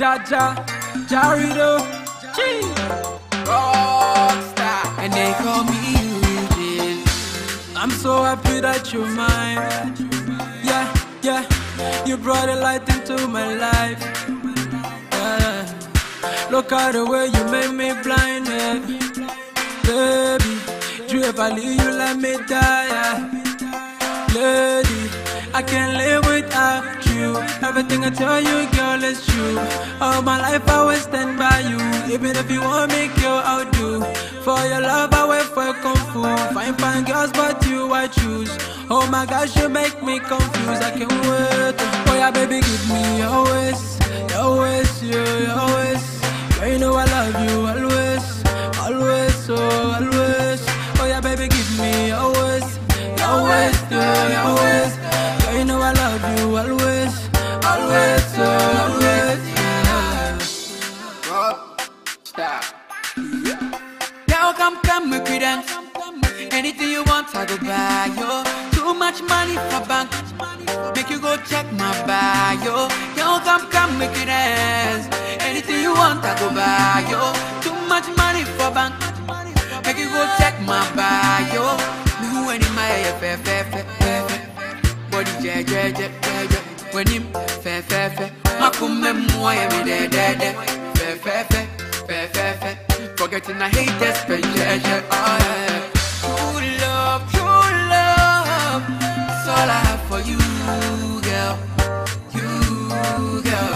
Jaredo, Rockstar, and they call me legend. I'm so happy that you're mine. Yeah, you brought a light into my life. Yeah. Look at the way you made me blind, baby. Do you ever leave you let me die, lady? I can't live without you. Everything I tell you, girl, is true. All my life I will stand by you. Even if you want me, girl, I'll do. For your love I wait for kung fu. Fine girls, but you I choose. Oh my gosh, you make me confused. I can't wait. Oh yeah, baby, give me your waist. Your waist, your waist. Girl, you know I love you always. Always, oh, always. Oh yeah, baby, give me your waist. Your waist, your waist. Girl, you know I love you always. Always, always, yeah. Rockstar. Now come with credence. Anything you want, I go buy, yo. Too much money for bank, make you go check my bio. Now come with credence. Anything you want, I go buy, yo. Too much money for bank, make you go check my bio. Who any my body judge. When him fe makume moye me de fe forgetting I hate this pain, yeah. Oh, yeah. True love, it's all I have for you, girl. You, girl.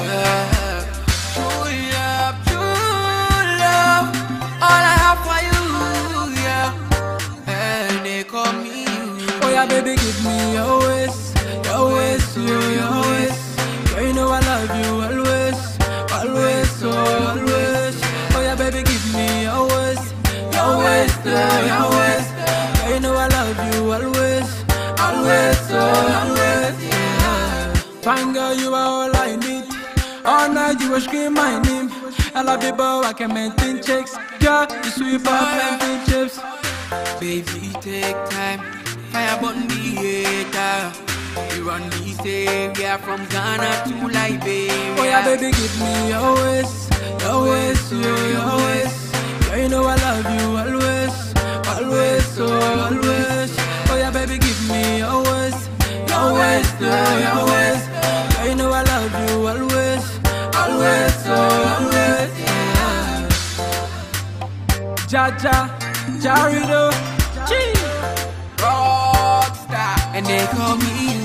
True love, all I have for you, girl. And they call me you. Oh yeah, baby, give me your waist. Always, always. Girl, you know I love you always. Always, oh, always. Oh yeah, baby, give me always. Always, always. Girl, you know I love you always. Always, oh, always. Yeah. Fine girl, you are all I need. All night you will scream my name. I love you, but I can maintain checks. Girl, you sweep up plenty chips. Baby, take time. Fire button be hater. You run these area from Ghana to Liberia. Oh yeah, baby, give me your waist. Your waist, your waist. Girl, you know I love you always. Always, oh, always. Oh yeah, baby, give me your waist. Your waist, your waist. Girl, you know I love you always. Always, oh, always. Yeah. Jaredo, Rockstar, and they call me